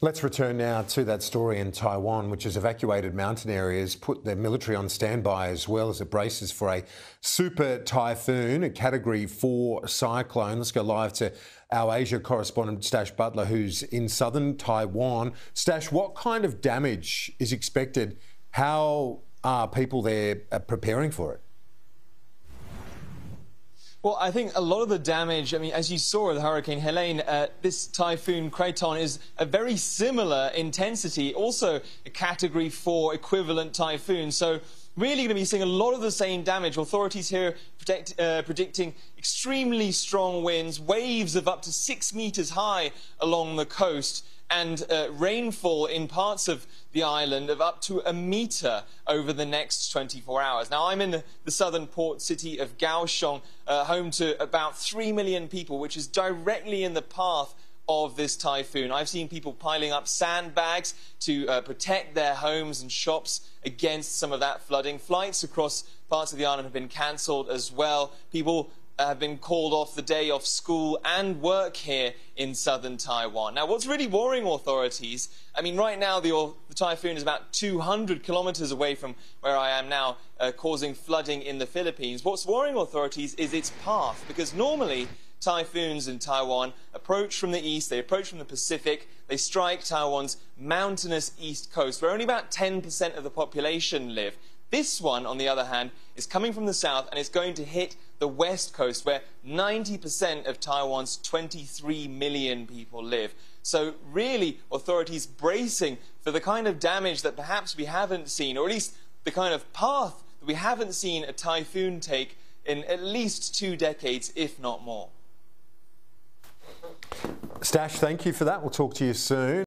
Let's return now to that story in Taiwan, which has evacuated mountain areas, put their military on standby as well as it braces for a super typhoon, a Category 4 cyclone. Let's go live to our Asia correspondent, Stash Butler, who's in southern Taiwan. Stash, what kind of damage is expected? How are people there preparing for it? Well, I think a lot of the damage, I mean, as you saw with Hurricane Helene, this Typhoon Krathon is a very similar intensity, also a Category 4 equivalent typhoon. So really going to be seeing a lot of the same damage. Authorities here predicting extremely strong winds, waves of up to 6 meters high along the coast, and rainfall in parts of the island of up to 1 meter over the next 24 hours. Now, I'm in the southern port city of Kaohsiung, home to about 3 million people, which is directly in the path of this typhoon. I've seen people piling up sandbags to protect their homes and shops against some of that flooding. Flights across parts of the island have been cancelled as well. People have been called off the day of school and work here in southern Taiwan. Now, what's really worrying authorities, I mean, right now the typhoon is about 200 kilometers away from where I am now, causing flooding in the Philippines. What's worrying authorities is its path, because normally typhoons in Taiwan approach from the east, they approach from the Pacific, they strike Taiwan's mountainous east coast, where only about 10% of the population live. This one, on the other hand, is coming from the south, and it's going to hit the west coast, where 90% of Taiwan's 23 million people live. So really, authorities bracing for the kind of damage that perhaps we haven't seen, or at least the kind of path that we haven't seen a typhoon take in at least 2 decades, if not more. Stash, thank you for that. We'll talk to you soon.